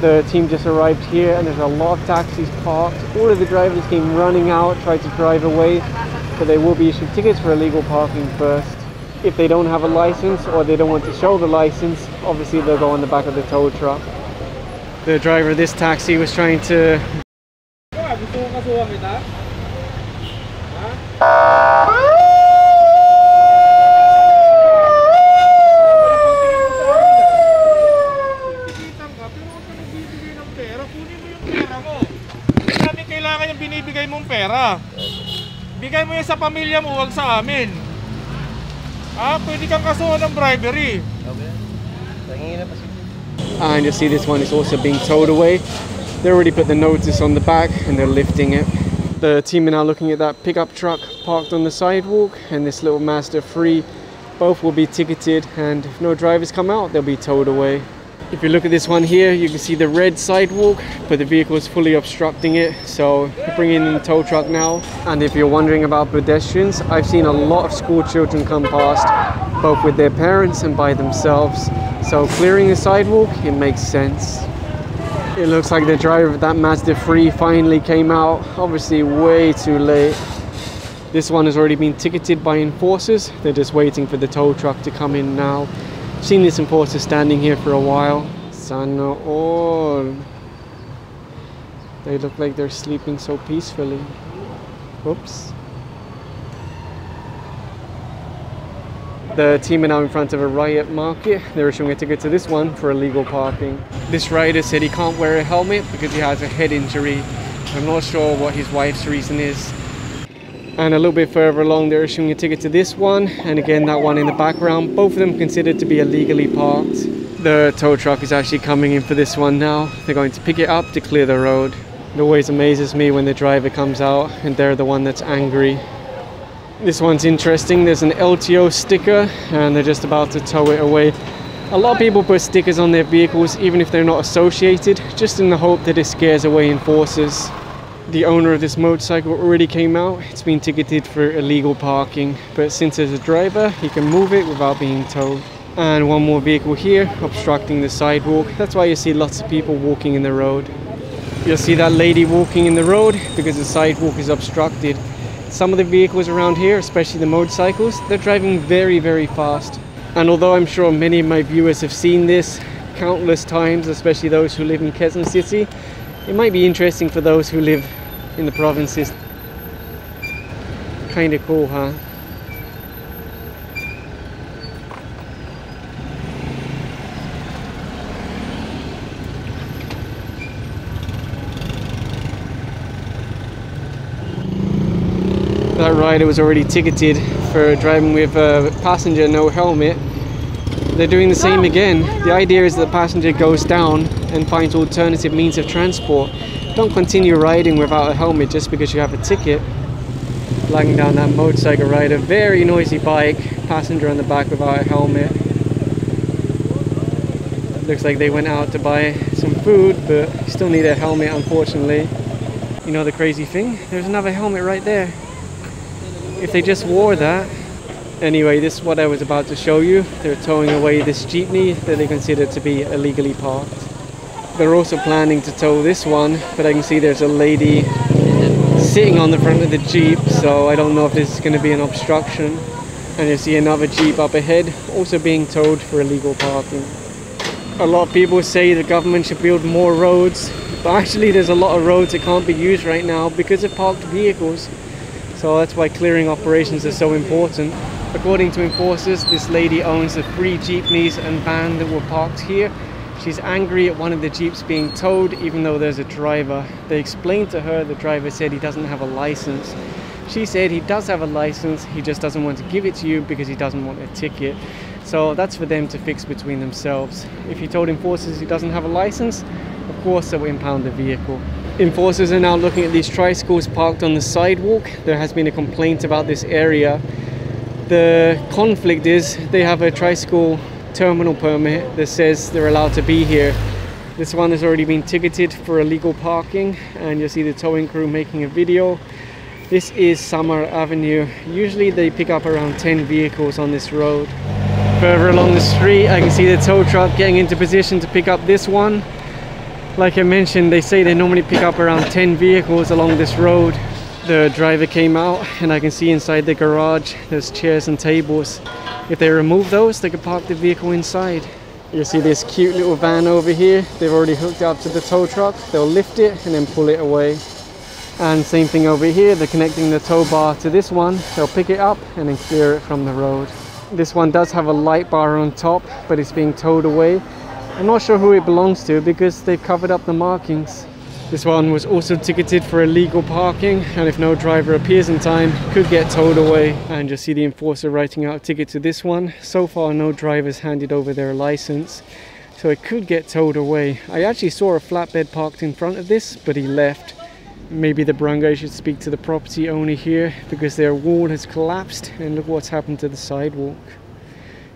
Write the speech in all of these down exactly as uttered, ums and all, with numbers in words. The team just arrived here and there's a lot of taxis parked. All of the drivers came running out, tried to drive away, but they will be issued tickets for illegal parking first. If they don't have a license or they don't want to show the license, obviously they'll go on the back of the tow truck. The driver of this taxi was trying to... Bigay mo yan sa pamilya mo, huwag sa amin. Ah, pwede kang kasuhan ng bribery. And you'll see this one is also being towed away. They already put the notice on the back and they're lifting it. The team are now looking at that pickup truck parked on the sidewalk and this little Mazda three. Both will be ticketed, and if no drivers come out, they'll be towed away. If you look at this one here, you can see the red sidewalk, but the vehicle is fully obstructing it, so we're bringing in the tow truck now. And if you're wondering about pedestrians, I've seen a lot of school children come past, both with their parents and by themselves. So clearing a sidewalk, it makes sense. It looks like the driver of that Mazda three finally came out, obviously way too late. This one has already been ticketed by enforcers. They're just waiting for the tow truck to come in now. I've seen this enforcer standing here for a while. Sana all. They look like they're sleeping so peacefully. Oops. The team are now in front of a riot market. They're issuing a ticket to this one for illegal parking. This rider said he can't wear a helmet because he has a head injury. I'm not sure what his wife's reason is. And a little bit further along, they're issuing a ticket to this one, and again that one in the background. Both of them considered to be illegally parked. The tow truck is actually coming in for this one now. They're going to pick it up to clear the road. It always amazes me when the driver comes out and they're the one that's angry. This one's interesting. There's an L T O sticker and they're just about to tow it away. A lot of people put stickers on their vehicles even if they're not associated, just in the hope that it scares away enforcers. The owner of this motorcycle already came out. It's been ticketed for illegal parking, but since there's a driver, he can move it without being towed. And one more vehicle here, obstructing the sidewalk. That's why you see lots of people walking in the road. You'll see that lady walking in the road because the sidewalk is obstructed. Some of the vehicles around here, especially the motorcycles, they're driving very, very fast. And although I'm sure many of my viewers have seen this countless times, especially those who live in Quezon City, it might be interesting for those who live in the provinces. Kind of cool, huh? That rider was already ticketed for driving with a passenger no helmet. They're doing the same again. The idea is that the passenger goes down and finds alternative means of transport. Don't continue riding without a helmet just because you have a ticket. Lagging down that motorcycle rider, very noisy bike, passenger on the back without a helmet. Looks like they went out to buy some food, but still need a helmet, unfortunately. You know the crazy thing? There's another helmet right there. If they just wore that. Anyway, this is what I was about to show you. They're towing away this jeepney that they consider to be illegally parked. They're also planning to tow this one, but I can see there's a lady sitting on the front of the jeep, so I don't know if this is going to be an obstruction. And you see another jeep up ahead, also being towed for illegal parking. A lot of people say the government should build more roads, but actually there's a lot of roads that can't be used right now because of parked vehicles. So that's why clearing operations are so important. According to enforcers, this lady owns the three jeepneys and van that were parked here. She's angry at one of the jeeps being towed, even though there's a driver. They explained to her the driver said he doesn't have a license. She said he does have a license, he just doesn't want to give it to you because he doesn't want a ticket. So that's for them to fix between themselves. If you told enforcers he doesn't have a license, of course they'll impound the vehicle. Enforcers are now looking at these tricycles parked on the sidewalk. There has been a complaint about this area. The conflict is they have a tricycle terminal permit that says they're allowed to be here. This one has already been ticketed for illegal parking, and you'll see the towing crew making a video. This is Samar Avenue. Usually they pick up around ten vehicles on this road. Further along the street, I can see the tow truck getting into position to pick up this one. Like I mentioned, they say they normally pick up around ten vehicles along this road. The driver came out and I can see inside the garage there's chairs and tables. If they remove those, they can park the vehicle inside. You see this cute little van over here, they've already hooked it up to the tow truck. They'll lift it and then pull it away. And same thing over here, they're connecting the tow bar to this one. They'll pick it up and then clear it from the road. This one does have a light bar on top, but it's being towed away. I'm not sure who it belongs to because they've covered up the markings. This one was also ticketed for illegal parking, and if no driver appears in time, could get towed away. And you'll see the enforcer writing out a ticket to this one. So far, no driver's handed over their license, so it could get towed away. I actually saw a flatbed parked in front of this, but he left. Maybe the barangay should speak to the property owner here, because their wall has collapsed, and look what's happened to the sidewalk.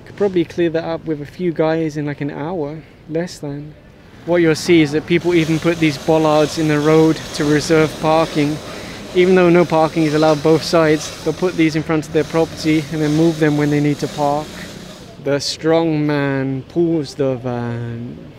Could probably clear that up with a few guys in like an hour, less than. What you'll see is that people even put these bollards in the road to reserve parking. Even though no parking is allowed both sides, they'll put these in front of their property and then move them when they need to park. The strong man pulls the van.